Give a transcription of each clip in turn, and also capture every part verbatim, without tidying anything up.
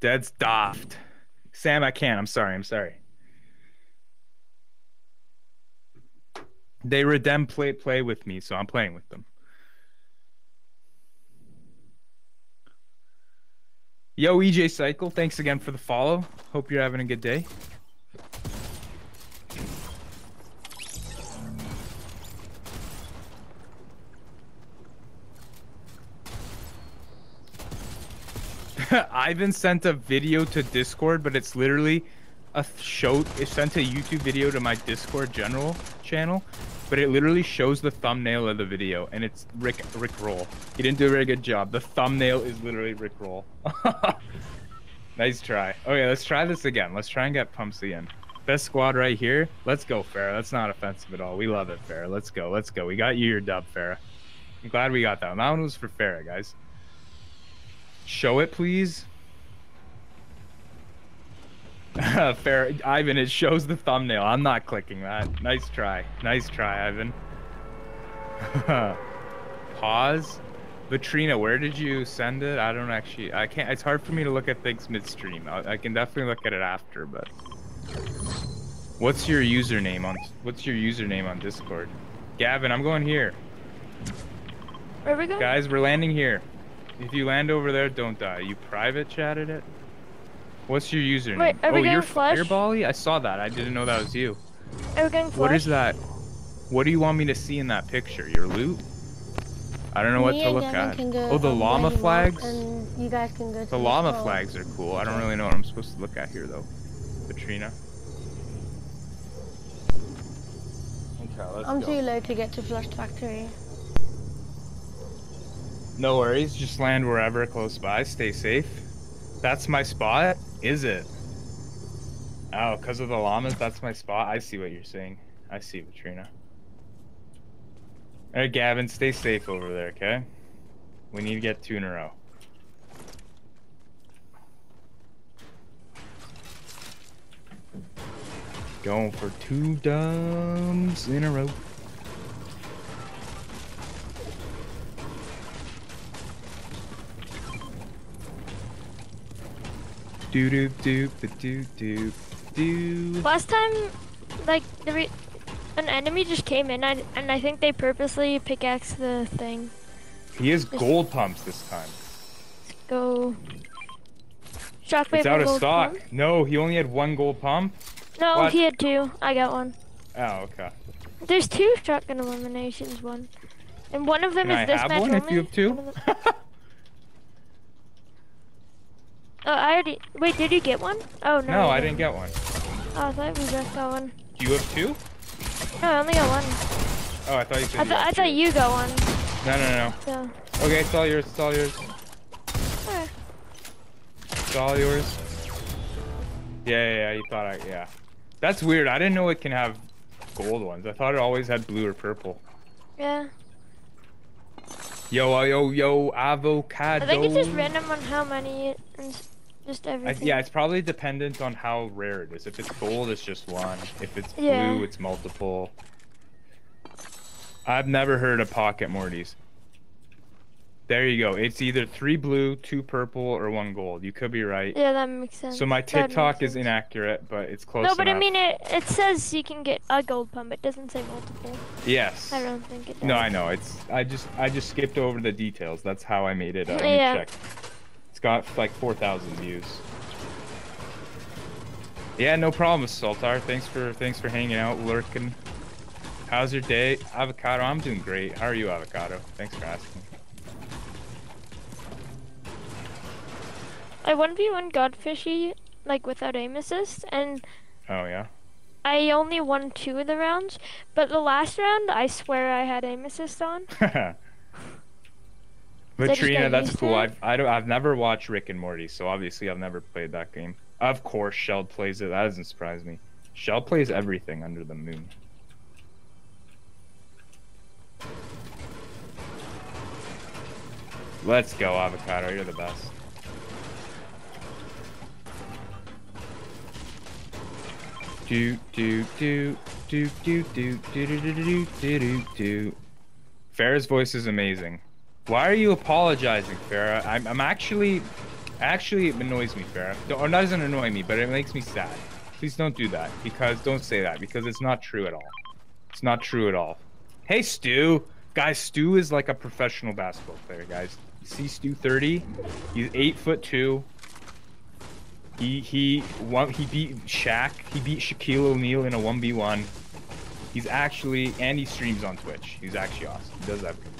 That's daft. Sam, I can't. I'm sorry. I'm sorry. They Redem play play with me, so I'm playing with them. Yo, E J Cycle, thanks again for the follow. Hope you're having a good day. Ivan sent a video to Discord, but it's literally a show. It sent a YouTube video to my Discord general channel, but it literally shows the thumbnail of the video, and it's Rick Rick Roll. He didn't do a very good job. The thumbnail is literally Rick Roll. Nice try. Okay, let's try this again. Let's try and get Pumps again. Best squad right here. Let's go, Farrah. That's not offensive at all. We love it, Farrah. Let's go. Let's go. We got you your dub, Farrah. I'm glad we got that one. That one was for Farrah, guys. Show it, please. Fair, Ivan, it shows the thumbnail. I'm not clicking that. Nice try. Nice try, Ivan. Pause. Katrina, where did you send it? I don't actually... I can't... It's hard for me to look at things midstream. I, I can definitely look at it after, but... What's your username on... What's your username on Discord? Gavin, I'm going here. Where are we going? Guys, we're landing here. If you land over there, don't die. You private chatted it? What's your username? Wait, are we oh, getting you're Flush? Firebally? I saw that. I didn't know that was you. Are we getting Flush? What is that? What do you want me to see in that picture? Your loot? I don't know me what to look at. Oh, the llama flags? And you guys can go to the llama home. Flags are cool. I don't really know what I'm supposed to look at here, though. Katrina. Okay, let's I'm go. Too low to get to Flush Factory. No worries, just land wherever close by, stay safe. That's my spot? Is it? Oh, because of the llamas, that's my spot? I see what you're saying. I see, Katrina. Alright, Gavin, stay safe over there, okay? We need to get two in a row. Going for two dubs in a row. Doop doop doop doop doop. Last time, like the re an enemy just came in, and and I think they purposely pickaxed the thing. He has just gold pumps this time. Let's go. Shockwave. It's out of stock. Pump? No, he only had one gold pump. No, what? He had two. I got one. Oh, okay. There's two shotgun eliminations. One, and one of them Can is I this have match one only. If you have two. Oh, I already. Wait, did you get one? Oh, no. No, I didn't get one. Oh, I thought we just got one. You have two? No, I only got one. Oh, I thought you said I th you I two. Thought you got one. No, no, no. So. Okay, it's all yours. It's all yours. Right. It's all yours. Yeah, yeah, yeah. You thought I. Yeah. That's weird. I didn't know it can have gold ones. I thought it always had blue or purple. Yeah. Yo, yo, yo, avocado. I think it's just random on how many it is. Just everything. I, yeah, it's probably dependent on how rare it is. If it's gold, it's just one. If it's yeah. blue, it's multiple. I've never heard of Pocket Mortys. There you go. It's either three blue, two purple, or one gold. You could be right. Yeah, that makes sense. So my TikTok is inaccurate, but it's close enough. No, but enough. I mean, it, it says you can get a gold pump. It doesn't say multiple. Yes. I don't think it does. No, I know. It's I just I just skipped over the details. That's how I made it. Uh, yeah. Let me check. It's got like four thousand views. Yeah, no problem, Sultar. Thanks for thanks for hanging out, lurking. How's your day, Avocado? I'm doing great. How are you, Avocado? Thanks for asking. I one v one Godfishy, like, without aim assist, and... Oh, yeah? I only won two of the rounds, but the last round, I swear I had aim assist on. Katrina, that's cool. I've, I don't, I've never watched Rick and Morty, so obviously I've never played that game. Of course, Sheld plays it. That doesn't surprise me. Sheld plays everything under the moon. Let's go, Avocado. You're the best. Do do do do do do do do do do do do. Farrah's voice is amazing. Why are you apologizing, Farrah? I'm I'm actually Actually, it annoys me, Farrah. Or not doesn't annoy me, but it makes me sad. Please don't do that, because don't say that, because it's not true at all. It's not true at all. Hey, Stu. Guys, Stu is like a professional basketball player, guys. You see Stu thirty? He's eight foot two. He he one, he beat Shaq. He beat Shaquille O'Neal in a one v one. He's actually, and he streams on Twitch. He's actually awesome. He does everything.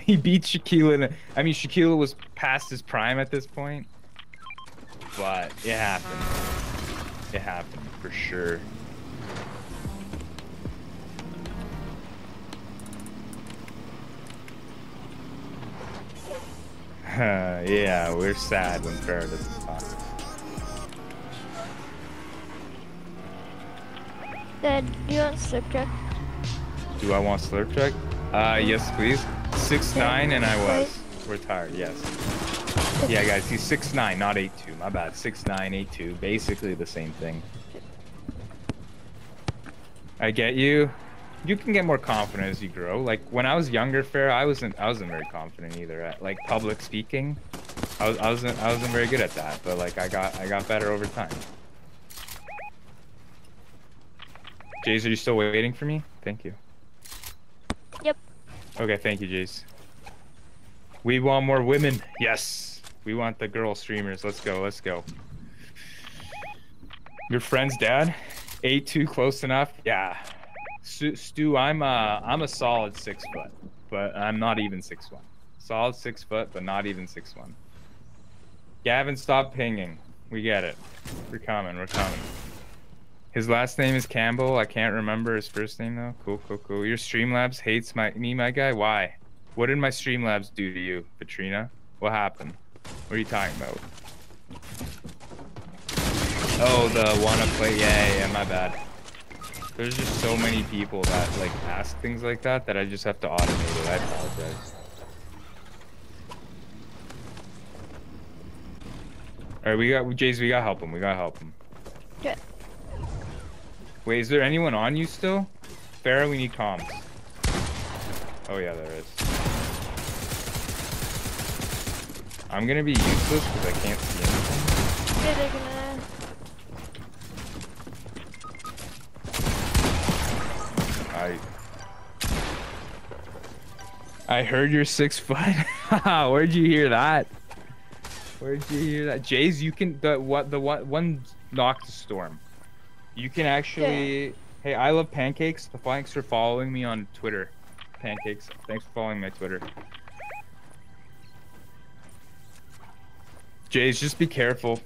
He beat Shaquille in a, I mean, Shaquille was past his prime at this point. But it happened. It happened for sure. Uh, yeah, we're sad when Farrah doesn't talk. Dad, do you want Slurp Chuck? Do I want Slurp Chuck? Uh, yes, please. six nine, and I was. We're tired, yes. Yeah, guys, he's six nine, not eight two. My bad. six nine, eight two. Basically the same thing. I get you. You can get more confident as you grow. Like when I was younger, Farrah, I wasn't I wasn't very confident either at like public speaking. I was I wasn't I wasn't very good at that, but like I got I got better over time. Jace, are you still waiting for me? Thank you. Yep. Okay, thank you, Jace. We want more women. Yes. We want the girl streamers. Let's go, let's go. Your friend's dad? eight two, close enough? Yeah. Stu, I'm a, I'm a solid six foot, but I'm not even six one. Solid six foot, but not even six one. Gavin, stop pinging. We get it. We're coming. We're coming. His last name is Campbell. I can't remember his first name though. Cool, cool, cool. Your Streamlabs hates my me, my guy. Why? What did my Streamlabs do to you, Katrina? What happened? What are you talking about? Oh, the wanna play? Yeah, yeah, yeah, my bad. There's just so many people that like ask things like that that I just have to automate it. I apologize. All right, we got Jace. We gotta help him. We gotta help him. Yeah. Wait, is there anyone on you still? Farrah, we need comms. Oh yeah, there is. I'm gonna be useless because I can't see anything. Yeah, they're gonna... I, I heard you're six foot. Where'd you hear that? Where'd you hear that? Jays, you can the what the what one knock the storm. You can actually. Yeah. Hey, I love Pancakes. Thanks for following me on Twitter, Pancakes. Thanks for following my Twitter. Jays, just be careful.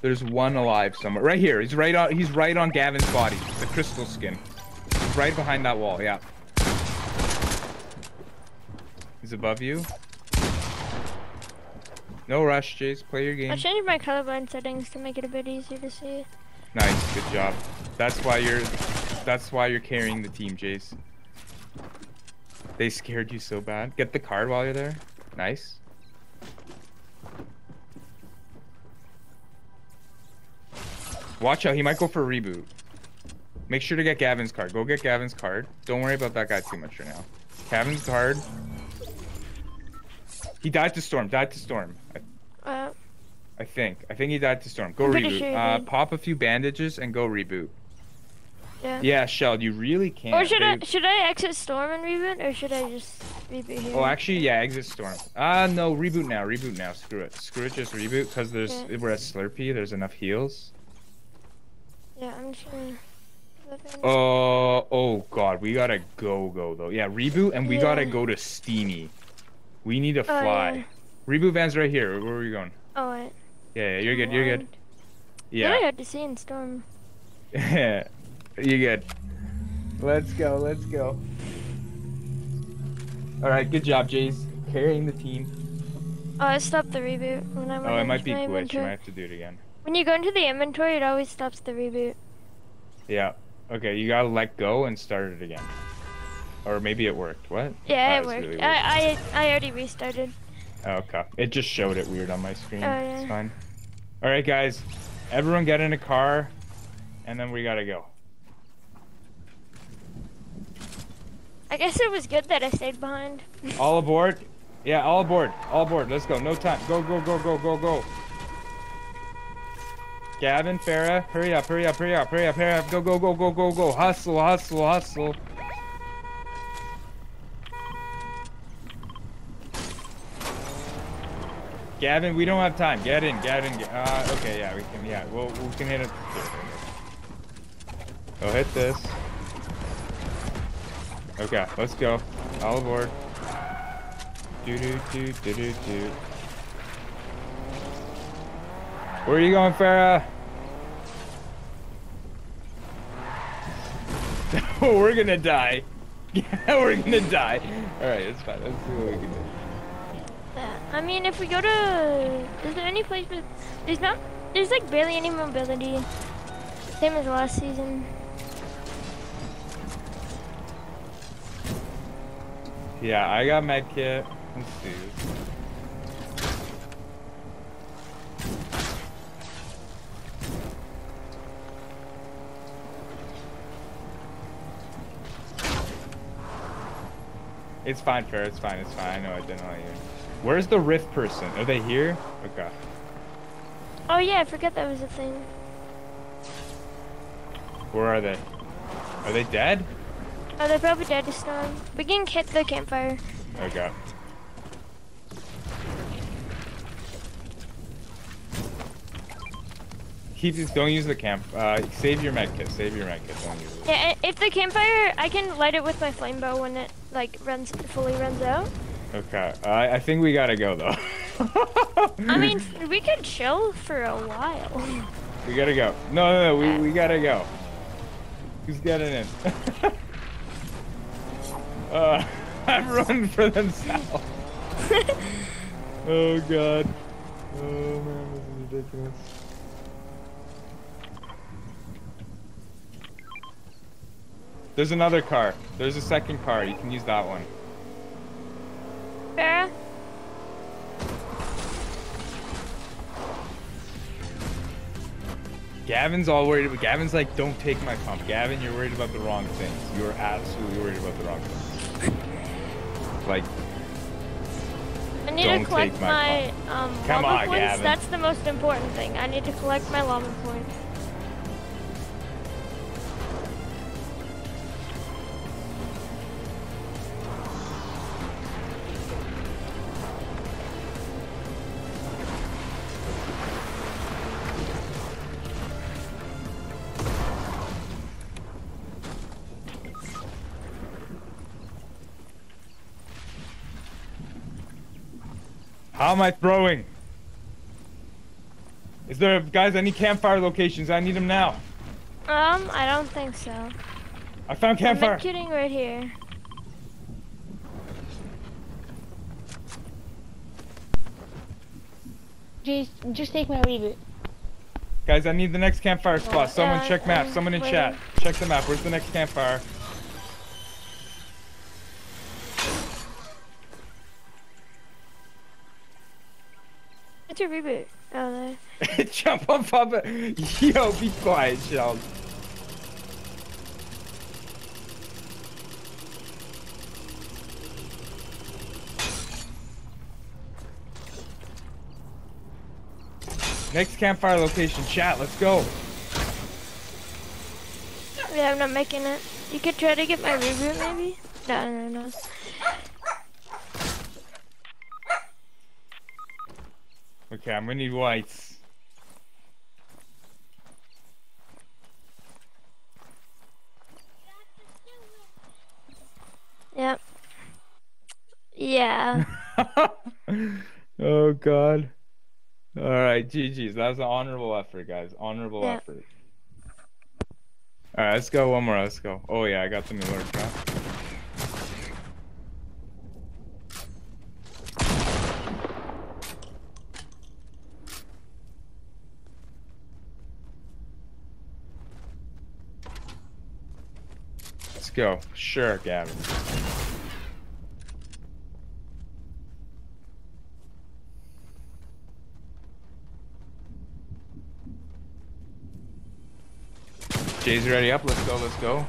There's one alive somewhere. Right here. He's right on. He's right on Gavin's body. The crystal skin. Right behind that wall, yeah. He's above you. No rush, Jace. Play your game. I changed my colorblind settings to make it a bit easier to see. Nice, good job. That's why you're, that's why you're carrying the team, Jace. They scared you so bad. Get the card while you're there. Nice. Watch out, he might go for a reboot. Make sure to get Gavin's card. Go get Gavin's card. Don't worry about that guy too much right now. Gavin's card. He died to Storm. Died to Storm. I, uh, I think. I think he died to Storm. Go I'm reboot. Sure uh, pop a few bandages and go reboot. Yeah. Yeah, Shell, you really can't. Or should babe. I should I exit Storm and reboot, or should I just reboot here? Oh, actually, yeah, exit Storm. Ah, uh, no, reboot now. Reboot now. Screw it. Screw it. Just reboot because there's yeah. we're at Slurpee. There's enough heals. Yeah, I'm just gonna... Oh, oh god, we gotta go go though. Yeah, reboot and we yeah. gotta go to Steamy. We need to fly. Oh, yeah. Reboot van's right here. Where are we going? Oh wait. Yeah, yeah, you're good, you're good. Yeah. Really hard to see in storm. Yeah. You're good. Let's go, let's go. Alright, good job, Jace. Carrying the team. Oh, I stopped the reboot when I went. Oh, it might be glitch. You might have to do it again. When you go into the inventory, it always stops the reboot. Yeah. Okay, you gotta let go and start it again. Or maybe it worked. What? Yeah, oh, it worked. Really I, I I already restarted. Okay. It just showed it weird on my screen. Oh, yeah. It's fine. Alright, guys. Everyone get in a car, and then we gotta go. I guess it was good that I stayed behind. All aboard. Yeah, all aboard. All aboard. Let's go. No time. Go, go, go, go, go, go. Gavin, Farah, hurry up, hurry up, hurry up, hurry up, hurry up. Go, go, go, go, go, go. Hustle, hustle, hustle. Gavin, we don't have time. Get in, get in. Get, uh, okay, yeah, we can, yeah, we'll, we can hit it. Go hit this. Okay, let's go. All aboard. Do, do, do, do, do, do. Where are you going, Farah? We're gonna die. We're gonna die. Alright, it's fine. Let's see what we can do. Yeah, I mean, if we go to... Is there any place... With, there's not... There's like barely any mobility. Same as last season. Yeah, I got med kit. Let's see. It's fine, Farah. It's fine. It's fine. I know I didn't want you. Where's the rift person? Are they here? Okay. Oh, yeah. I forgot that was a thing. Where are they? Are they dead? Oh, they're probably dead to storm. We can hit the campfire. Okay. Keep these, don't use the camp. Uh, save your medkit. Save your medkit. Don't use it. Yeah, if the campfire, I can light it with my flame bow when it like runs fully runs out. Okay. Uh, I think we gotta go though. I mean, we could chill for a while. We gotta go. No, no, no. We we gotta go. Who's getting in? Uh, I'm running for themselves. Oh god. Oh man, this is ridiculous. There's another car. There's a second car. You can use that one. Farah? Gavin's all worried about. Gavin's like, don't take my pump. Gavin, you're worried about the wrong things. You're absolutely worried about the wrong things. Like, I need to collect my, my um, Come llama on, points. Gavin. That's the most important thing. I need to collect my llama points. How am I throwing? Is there, guys, any campfire locations? I need them now. Um, I don't think so. I found campfire. I'm kidding right here. Just, just take my reboot. Guys, I need the next campfire spot. Someone yeah, check map. I'm Someone in waiting. Chat. Check the map. Where's the next campfire? It's a reboot. Oh, there. Jump up, up. Yo, be quiet, child. Next campfire location, chat. Let's go. Yeah, I'm not making it. You could try to get my reboot, maybe? No, no, no. Okay, I'm gonna need whites. Yep. Yeah. Oh god. Alright, G G's. That was an honorable effort, guys. Honorable yeah. effort. Alright, let's go one more. Let's go. Oh yeah, I got the new alert shot. Go. Sure, Gavin. Jay's ready up. Let's go. Let's go.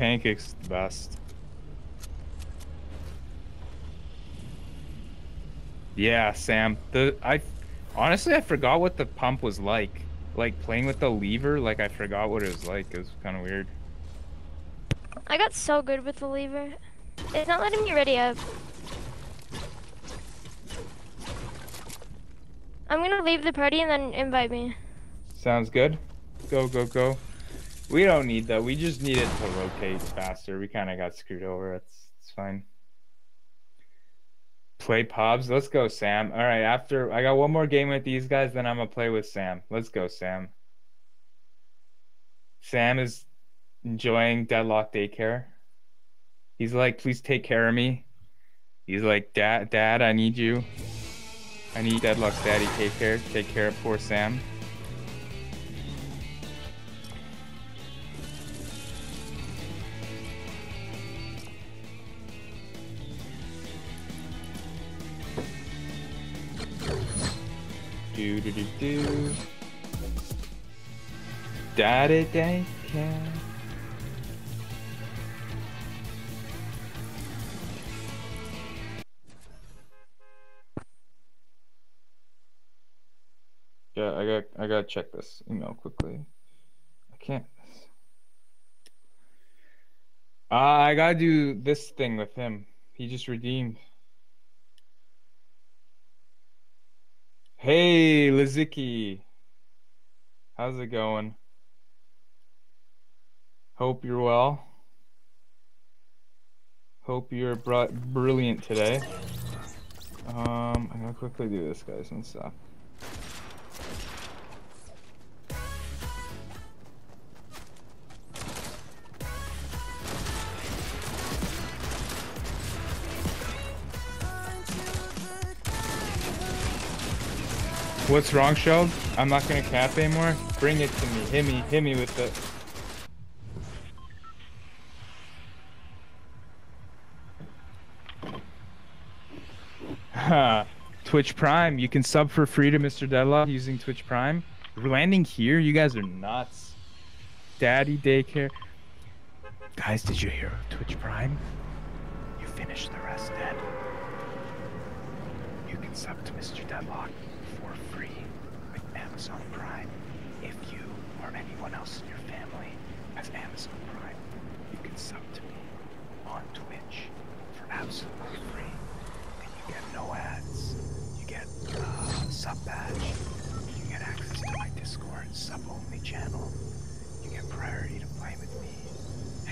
Pancakes is the best. Yeah, Sam. The I honestly I forgot what the pump was like. Like playing with the lever, like I forgot what it was like. It was kind of weird. I got so good with the lever. It's not letting me ready up. I'm gonna leave the party and then invite me. Sounds good. Go, go, go. We don't need that. We just need it to rotate faster. We kind of got screwed over. It's, it's fine. Play P U B G. Let's go, Sam. All right, after I got one more game with these guys, then I'm gonna play with Sam. Let's go, Sam. Sam is enjoying Deadlock daycare. He's like, please take care of me. He's like, Dad, Dad, I need you. I need Deadlock's daddy. Take care. Take care of poor Sam. Do, do, do, do. Daddy daycare. Yeah, I got I gotta check this email quickly. I can't. Uh, I gotta do this thing with him. He just redeemed. Hey, Liziki. How's it going? Hope you're well. Hope you're br brilliant today. Um, I'm gonna quickly do this, guys, and stop. What's wrong, Sheld? I'm not gonna cap anymore. Bring it to me. Hit me. Hit me with it. The... Twitch Prime. You can sub for free to Mister Deadlock using Twitch Prime. We're landing here? You guys are nuts. Daddy daycare. Guys, did you hear Twitch Prime? You finish the rest, Dad. You can sub to Mister Deadlock. Amazon Prime. If you or anyone else in your family has Amazon Prime, you can sub to me on Twitch for absolutely free. And you get no ads. You get uh, sub badge. You get access to my Discord sub-only channel. You get priority to play with me.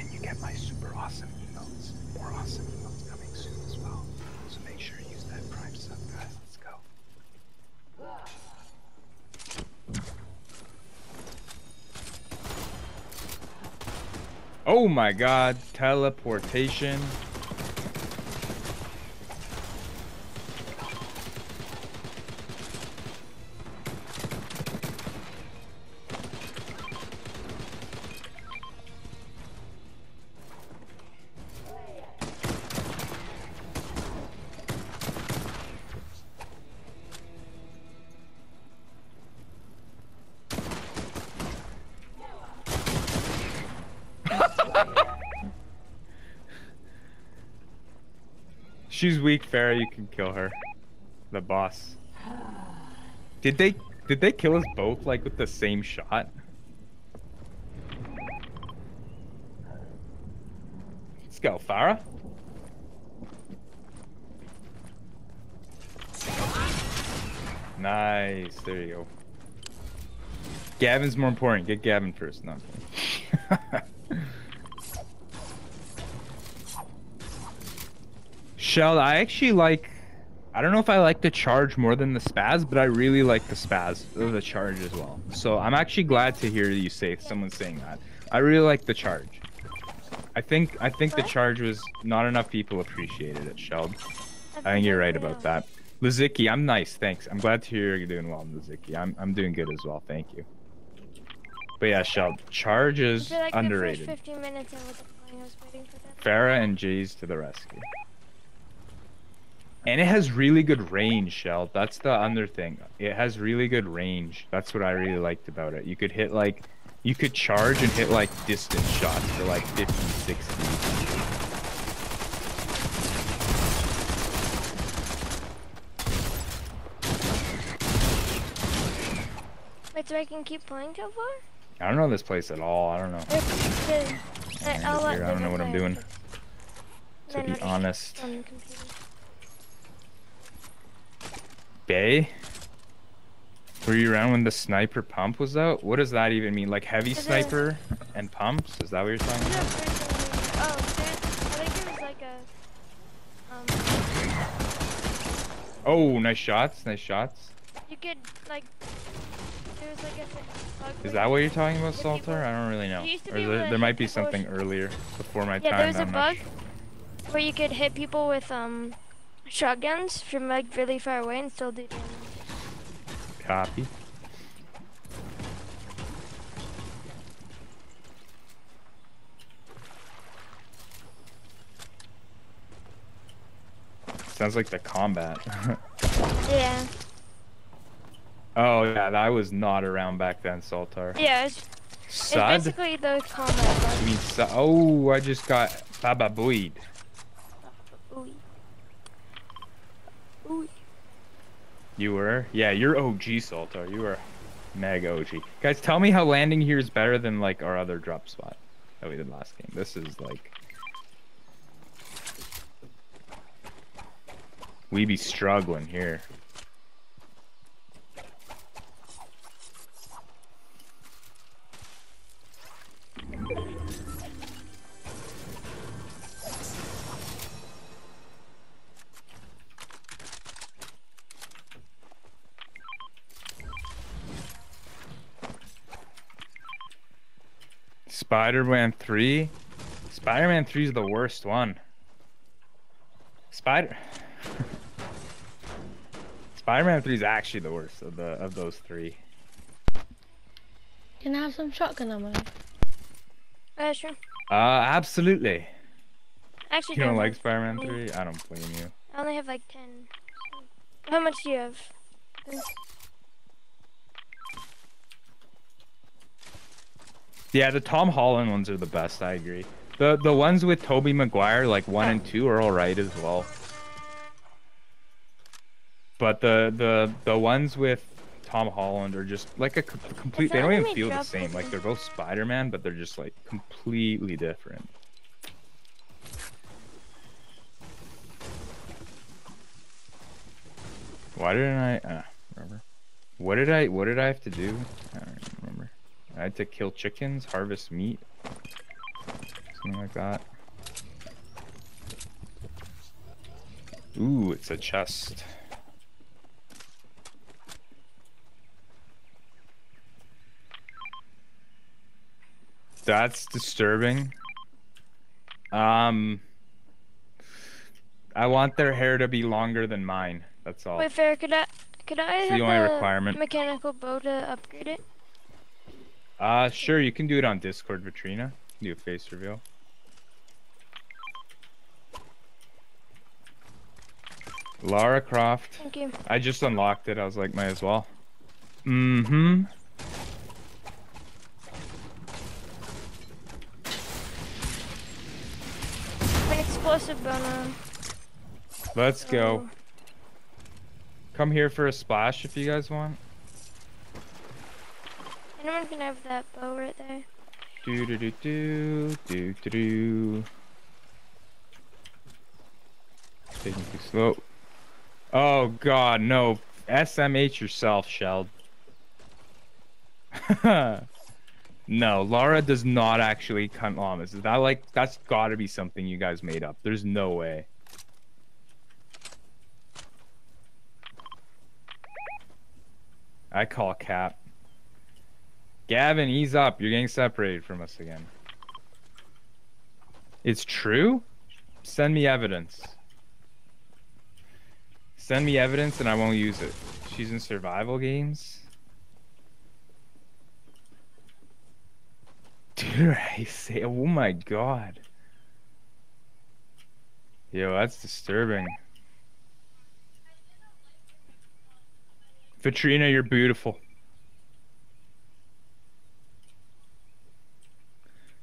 And you get my super awesome emotes. More awesome emotes coming soon as well. So make sure you use that Prime sub, guys. Let's go. Oh my god, teleportation. She's weak, Farrah. You can kill her. The boss. Did they did they kill us both like with the same shot? Let's go, Farrah. Nice. There you go. Gavin's more important. Get Gavin first. No. Shell, I actually like, I don't know if I like the charge more than the spaz, but I really like the spaz, the charge as well. So I'm actually glad to hear you say, someone saying that. I really like the charge. I think, I think the charge was, not enough people appreciated it, Shell. I think you're right about that. Liziki, I'm nice, thanks. I'm glad to hear you're doing well, Liziki. I'm, I'm doing good as well, thank you. But yeah, Shell, charge is like underrated. fifteen minutes I was waiting for that. Farrah and Jay's to the rescue. And it has really good range, Shell. That's the other thing. It has really good range. That's what I really liked about it. You could hit like, you could charge and hit like distance shots for like fifty, sixty. Wait, so I can keep playing till far? I don't know this place at all. I don't know. It's good. I, I'll I don't know what I'm doing. To be honest. Bay? Were you around when the sniper pump was out? What does that even mean? Like heavy sniper and pumps? Is that what you're talking about? Oh, I think it was like a... Um, oh, nice shots. Nice shots. You could like... Is that what you're talking about, Salter? I don't really know. Or there, there might be something earlier before my yeah, time. Yeah, there's a bug sure. where you could hit people with um shotguns from like really far away and still do damage. Copy. Sounds like the combat. Yeah. Oh yeah, I was not around back then, Saltar. Yeah, it's, it's basically the combat. You mean, oh, I just got Baba Booed. You were? Yeah, you're O G, Saltar. You were mega O G. Guys, tell me how landing here is better than like our other drop spot that we did last game. This is like... We be struggling here. Spider-Man three? Spider-Man three is the worst one. Spider... Spider-Man three is actually the worst of, the, of those three. Can I have some shotgun ammo? Uh, sure. Uh, absolutely. Actually, you don't like Spider-Man three? I don't blame you. I only have like ten. How much do you have? Yeah, the Tom Holland ones are the best, I agree. The the ones with Tobey Maguire, like one and two, are alright as well. But the, the the ones with Tom Holland are just like a complete, they don't even feel the same. Like they're both Spider-Man, but they're just like completely different. Why didn't I, uh, remember? What did I, what did I have to do? I don't remember. I had to kill chickens, harvest meat, something like that. Ooh, it's a chest. That's disturbing. Um, I want their hair to be longer than mine. That's all. Wait, fair. Could I? Could I have the only requirement. Mechanical bow to upgrade it? Uh, sure, you can do it on Discord, Katrina. Do a face reveal. Lara Croft. Thank you. I just unlocked it. I was like, might as well. Mm-hmm. An explosive bomb. Let's oh. go. Come here for a splash if you guys want. Anyone can have that bow right there. Do do do do do do do. Taking too slow. Oh god, no! S M H yourself, Sheld. No, Lara does not actually cunt llamas. Is that like that's got to be something you guys made up? There's no way. I call cap. Gavin, ease up. You're getting separated from us again. It's true? Send me evidence. Send me evidence and I won't use it. She's in survival games. Dude, I say, oh my god. Yo, that's disturbing. Katrina, you're beautiful.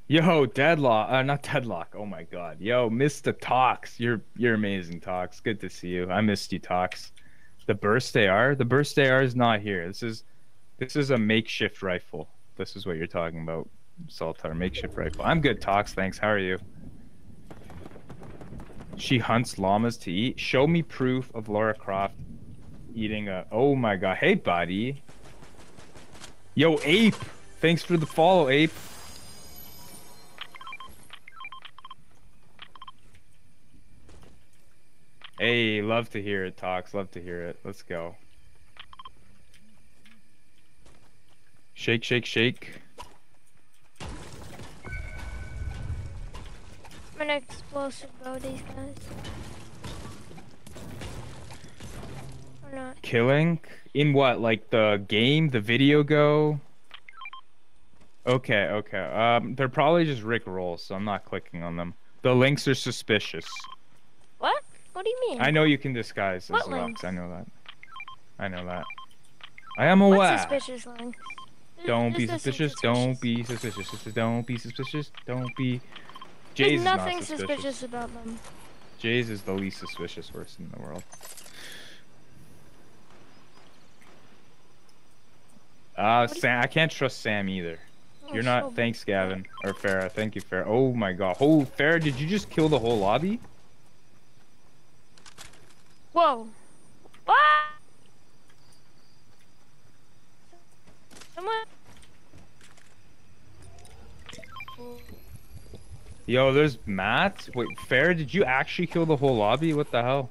Yo, Deadlock, uh, not Deadlock. Oh my God, yo, Mister Tox, you're you're amazing, Tox. Good to see you. I missed you, Tox. The burst A R, the burst A R is not here. This is, this is a makeshift rifle. This is what you're talking about, Saltar. Makeshift rifle. I'm good, Tox. Thanks. How are you? She hunts llamas to eat. Show me proof of Lara Croft eating a. Oh my God. Hey, buddy. Yo, Ape. Thanks for the follow, Ape. Hey, love to hear it, Tox. Love to hear it. Let's go. Shake, shake, shake. I'm an explosive bow, these guys. Or not. Killing? In what? Like the game? The video go? Okay, okay. Um, they're probably just Rick Rolls, so I'm not clicking on them. The links are suspicious. What? What do you mean? I know you can disguise as links. I know that. I know that. I am aware. What suspicious links? Don't be suspicious. suspicious. Don't be suspicious. Don't be suspicious. Don't be. Jay's There's nothing is not suspicious. suspicious about them. Jay's is the least suspicious person in the world. Uh, Sam, I can't trust Sam either. Oh, You're not. So thanks, Gavin or Farah. Thank you, Farah. Oh my God. Oh, Farah, did you just kill the whole lobby? Whoa! What? Someone... Yo, there's Matt. Wait, Farah, did you actually kill the whole lobby? What the hell?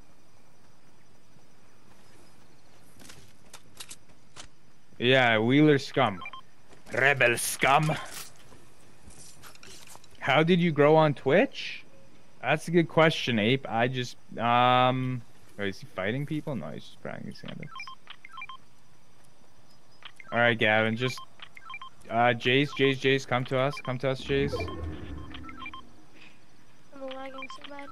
Yeah, Wheeler scum, rebel scum. How did you grow on Twitch? That's a good question, Ape. I just um. Oh, is he fighting people? No, he's just practicing it. Alright, Gavin, just... Uh, Jace, Jace, Jace, come to us. Come to us, Jace. I'm lagging so bad.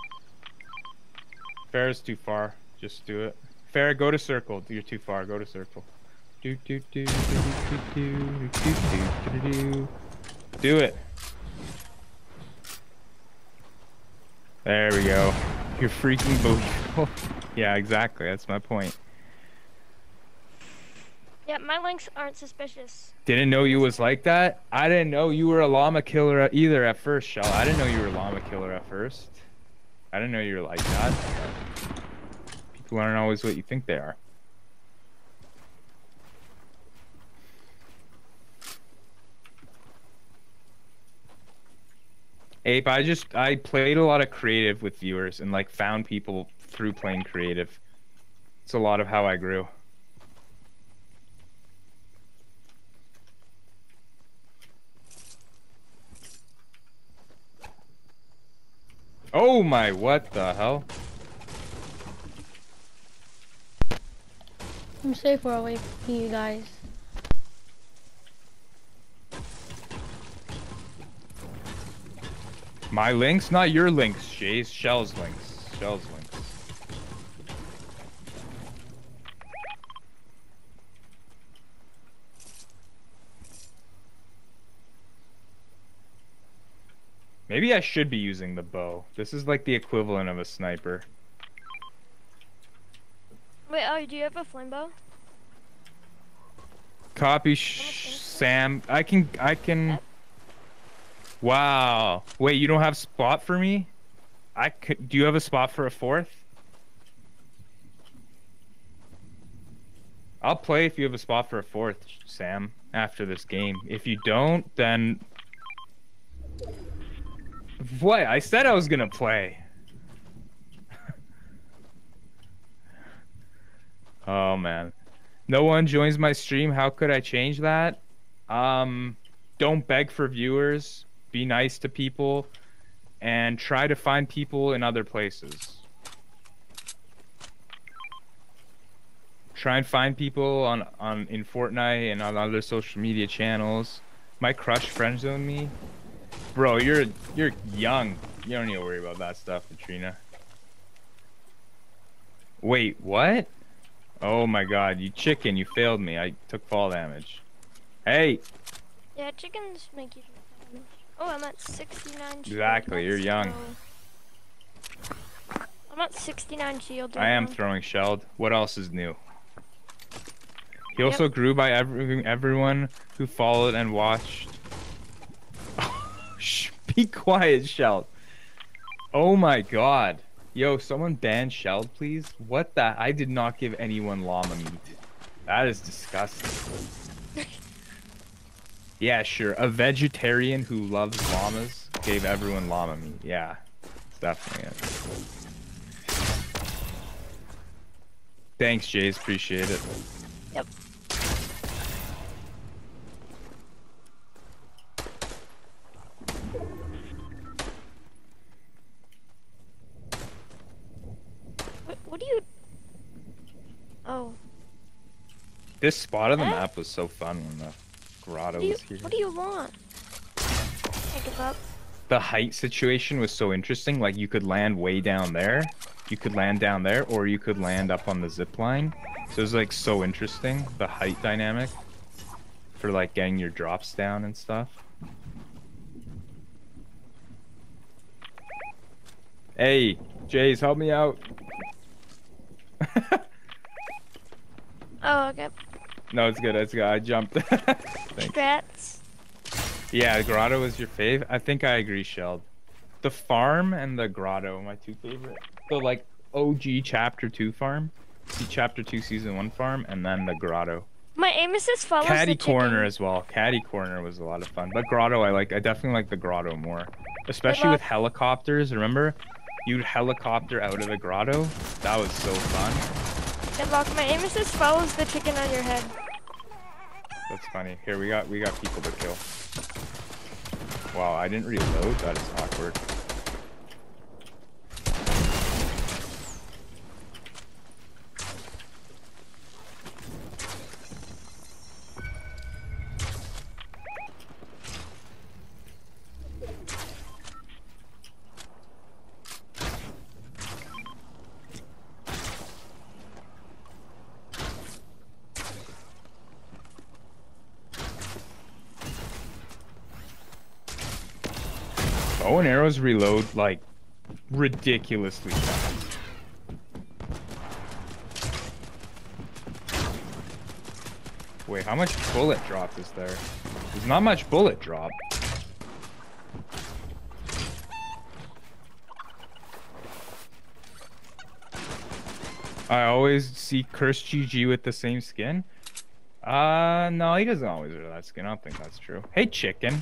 Farrah's too far. Just do it. Farrah, go to circle. You're too far. Go to circle. Do, do, do, do, do, do, do, do, do, do. Do it. There we go. You're freaking believable. Yeah, exactly. That's my point. Yeah, my links aren't suspicious. Didn't know you was like that? I didn't know you were a llama killer either at first, Shell. I didn't know you were a llama killer at first. I didn't know you were like that. People aren't always what you think they are. Ape, I just, I played a lot of creative with viewers and like found people through playing creative. It's a lot of how I grew. Oh my, what the hell? I'm so far away from you guys. My links, not your links, Jace. Shell's links. Shell's links. Maybe I should be using the bow. This is like the equivalent of a sniper. Wait, oh, do you have a flame bow? Copy, sh Sam. I can, I can... Wow. Wait, you don't have spot for me? I could. Do you have a spot for a fourth? I'll play if you have a spot for a fourth, Sam, after this game. If you don't, then... What? I said I was gonna play. Oh, man. No one joins my stream. How could I change that? Um, don't beg for viewers. Be nice to people, and try to find people in other places. Try and find people on, on in Fortnite and on other social media channels. My crush friend zoned me. Bro, you're you're young. You don't need to worry about that stuff, Katrina. Wait, what? Oh my God, you chicken, you failed me. I took fall damage. Hey. Yeah, chickens make you. Oh, I'm at sixty-nine. Exactly, you're young. I'm at sixty-nine shield. Right I am now. Throwing shelled. What else is new? He also yep. grew by every, everyone who followed and watched. Be quiet, Sheld. Oh my god. Yo, someone ban Sheld, please. What the? I did not give anyone llama meat. That is disgusting. Yeah, sure. A vegetarian who loves llamas gave everyone llama meat. Yeah, it's definitely it. Thanks, Jays. Appreciate it. Yep. What, what do you... Oh. This spot of the eh? map was so fun when the grotto was here. What do you want? I give up. The height situation was so interesting. Like, you could land way down there. You could land down there, or you could land up on the zip line. So it was like so interesting, the height dynamic for like getting your drops down and stuff. Hey, Jays, help me out. Oh, okay. No, it's good. It's good. I jumped. Strats. Yeah, the grotto was your fave. I think I agree, Sheld. The farm and the grotto are my two favorite. So like O G chapter two farm, chapter two season one farm, and then the grotto. My aim assist follows Caddy the corner chicken. As well. Caddy corner was a lot of fun, but grotto I like. I definitely like the grotto more, especially with helicopters. Remember, you'd helicopter out of the grotto. That was so fun. Deadlock, my aim assist follows the chicken on your head. That's funny. Here we got we got people to kill. Wow, I didn't reload. That is awkward. Arrows reload like ridiculously fast. Wait, how much bullet drop is there? There's not much bullet drop. I always see Curse G G with the same skin. Uh, no, he doesn't always wear that skin. I don't think that's true. Hey, chicken.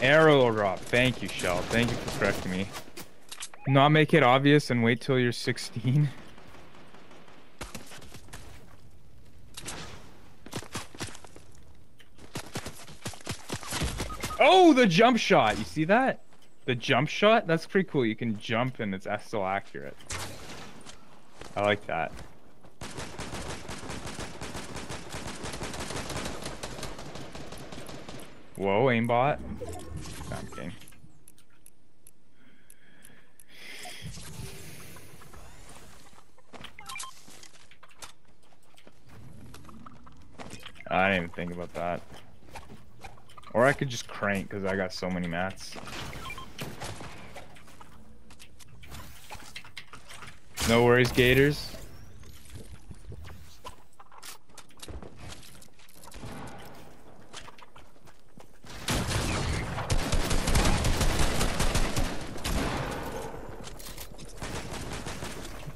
Arrow drop. Thank you, Shell. Thank you for correcting me. Not make it obvious and wait till you're sixteen. Oh, the jump shot. You see that? The jump shot? That's pretty cool. You can jump and it's still accurate. I like that. Whoa, aimbot. No, I'm kidding. I didn't even think about that. Or I could just crank because I got so many mats. No worries, Gators.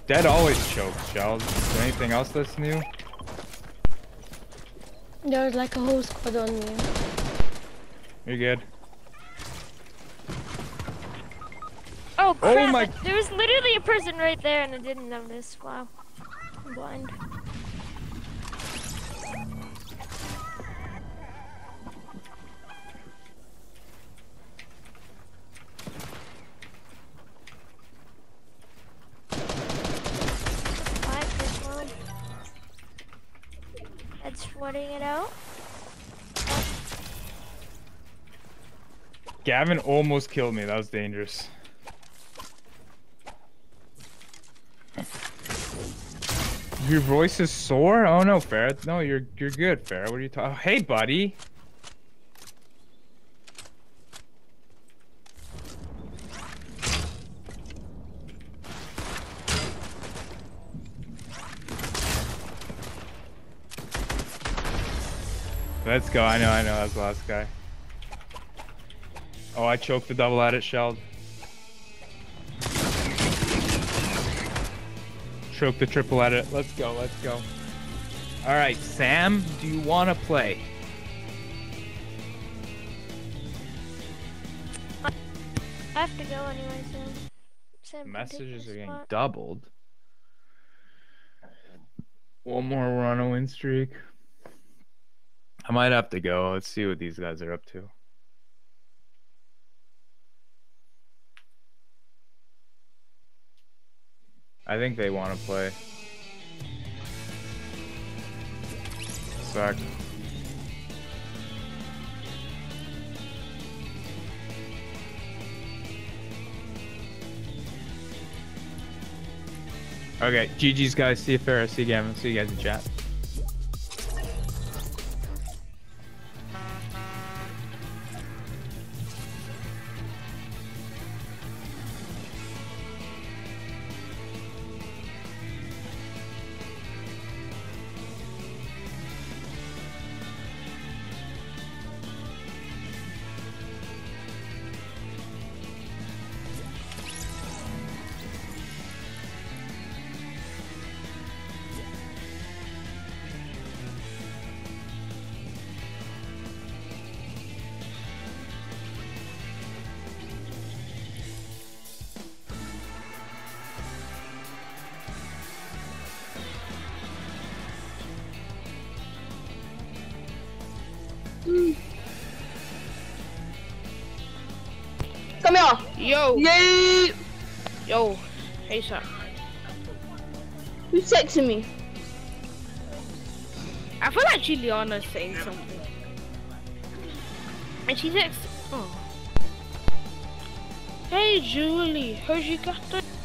Dead always chokes, Shell. Is there anything else that's new? There's like a whole squad on me. You're good. Oh crap! Oh my... There was literally a person right there and I didn't notice. Wow. I'm blind. Sweating it out. Gavin almost killed me. That was dangerous. Your voice is sore? Oh no, Farrah. No, you're you're good, Farrah. What are you talking? Oh, hey, buddy. Let's go. I know, I know. That's the last guy. Oh, I choked the double at it, Sheld. Choke the triple at it. Let's go. Let's go. All right, Sam, do you want to play? I have to go anyway, Sam. Sam Messages are getting spot. doubled. One more, we're on a win streak. I might have to go. Let's see what these guys are up to. I think they want to play. Suck. Okay, G G's guys. See you, Farrah. See you, Gavin. See you guys in chat. Yo! Yay! Yo! Hey, sir. Who's texting me? I feel like Juliana's saying something. And she's ex- oh. Hey, Julie, heard you got the-